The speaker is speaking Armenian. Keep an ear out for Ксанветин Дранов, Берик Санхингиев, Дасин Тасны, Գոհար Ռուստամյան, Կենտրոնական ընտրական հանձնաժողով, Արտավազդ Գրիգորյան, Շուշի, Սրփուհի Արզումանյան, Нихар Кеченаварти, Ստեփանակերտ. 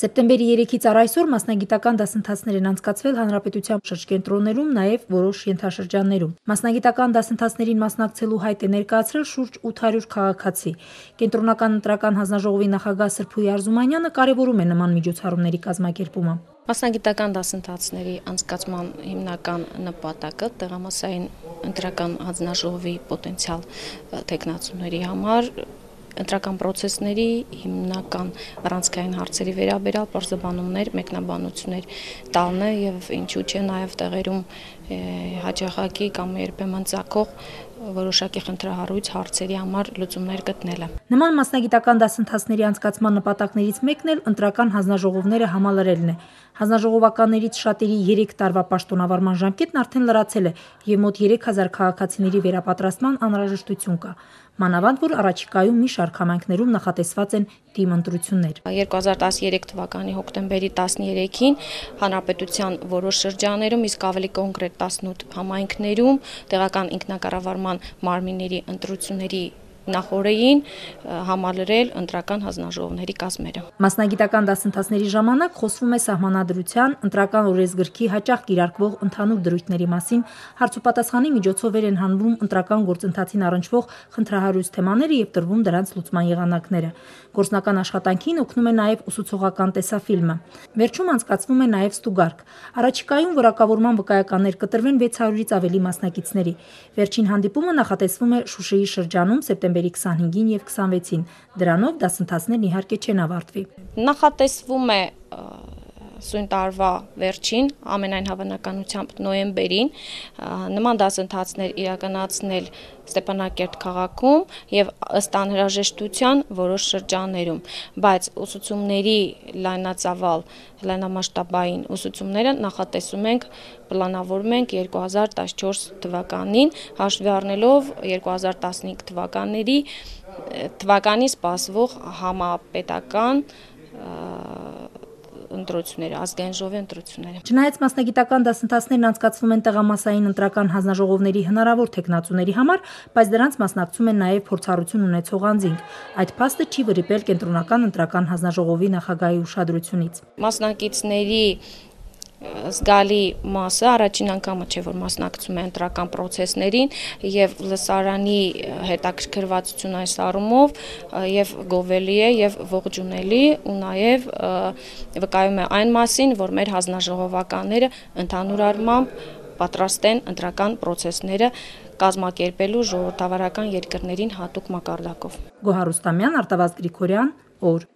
Սեպտեմբերի 3-ից առայսօր մասնագիտական դասընթացներ են անցկացվել հանրապետության շրջենտրոններում, նաև որոշ ենթաշրջաններում։ Մասնագիտական դասընթացներին մասնակցելու հայտ է ներկայացրել շուրջ 800 քաղաքացի։ Կենտրոնական ընտրական հանձնաժողովի նախագահ Սրփուհի Արզումանյանը կարևորում է նման միջոցառումների կազմակերպումը։ Մասնագիտական դասընթացների անցկացման հիմնական նպատակը տեղամասային ընտրական հանձնաժողովի պոտենցիալ տեխնացուների համար ընտրական պրոցեսների հիմնական առանցքային հարցերի վերաբերյալ պարզաբանումներ, մեկնաբանություններ տալն է եւ ինչու՞ չէ նաեւ տեղերում հաջողակի կամ երբեմն ցակող որոշակի խնդրահարույց հարցերի համար լուծումներ գտնելը։ Նման մասնագիտական դասընթացների անցկացման նպատակներից մեկն էլ ընտրական հանձնաժողովները համալրելն է։ Հանձնաժողովականներից շատերի 3 տարվա պաշտոնավարման ժամկետն արդեն լրացել է եւ մոտ 3000 քաղաքացիների վերապատրաստման անհրաժեշտություն կա։ Մանավանդ որ առաջիկայում մի շարք համայնքներում նախատեսված են դիմընտրություններ։ 2013 թվականի հոկտեմբերի 13-ին հանրապետության որոշ շրջաններում, իսկ ավելի կոնկրետ 18 համայնքներում տեղական ինքնակառավարման մարմինների ընտրությունների նախօրեին համալրել ընտրական հանձնաժողովների կազմերը։ Մասնագիտական դասընթացների ժամանակ խոսվում է սահմանադրության, ընտրական օրենսգրքի հաճախ կիրարկվող ընդհանուր դրույթների մասին, հարցուպատասխանի միջոցով են հանվում ընտրական գործընթացին առնչվող խնդրահարույց թեմաները եւ տրվում դրանց լուծման եղանակները։ Գործնական աշխատանքին օգնում է նաեւ ուսուցողական տեսաֆիլմը։ Վերջում անցկացվում է նաեւ ստուգարք։ Առաջիկայում որակավորման վկայականներ կտրվեն 600-ից ավելի մասնակիցների։ Վերջին հանդիպումը նախատեսվում է Շուշիի շրջանում Берик Санхингиев և Ксанветин Дранов, Дасин Тасны, Нихар Кеченаварти. Նախատեսվում է սույն տարվա վերջին, ամենայն հավանականությամբ նոյեմբերին, նման դասընթացներ իրականացնել Ստեփանակերտ քաղաքում եւ ըստ անհրաժեշտության որոշ շրջաններում, բայց ուսուցումների լայնածավալ լայնամասշտաբային ուսուցումները նախատեսում ենք, պլանավորում ենք 2014 թվականին, հաշվի առնելով 2015 թվականի սպասվող համապետական ընտրությունները, ազգային ժողովի ընտրությունները։ Չնայած մասնագիտական դասընթացներն անցկացվում են տեղամասային ընտրական հանձնաժողովների հնարավոր թեկնածուների համար, բայց դրանց մասնակցում են նաև փորձառություն ունեցող անձինք։ Այդ փաստը չի վրիպել կենտրոնական ընտրական հանձնաժողովի նախագահի ուշադրությունից։ Մասնակիցների զգալի մասը առաջին անգամը չէ, որ մասնակցում է ընտրական պրոցեսներին եւ լսարանի հետաքրքրվածություն այս առումով եւ գովելի է եւ ողջունելի ու նաեւ վկայում է այն մասին, որ մեր հանձնաժողովականները ընդհանուր առմամբ պատրաստ են ընտրական պրոցեսները կազմակերպելու ժողովրդավարական երկրներին հատուկ մակարդակով։ Գոհար Ռուստամյան, Արտավազդ Գրիգորյան, օր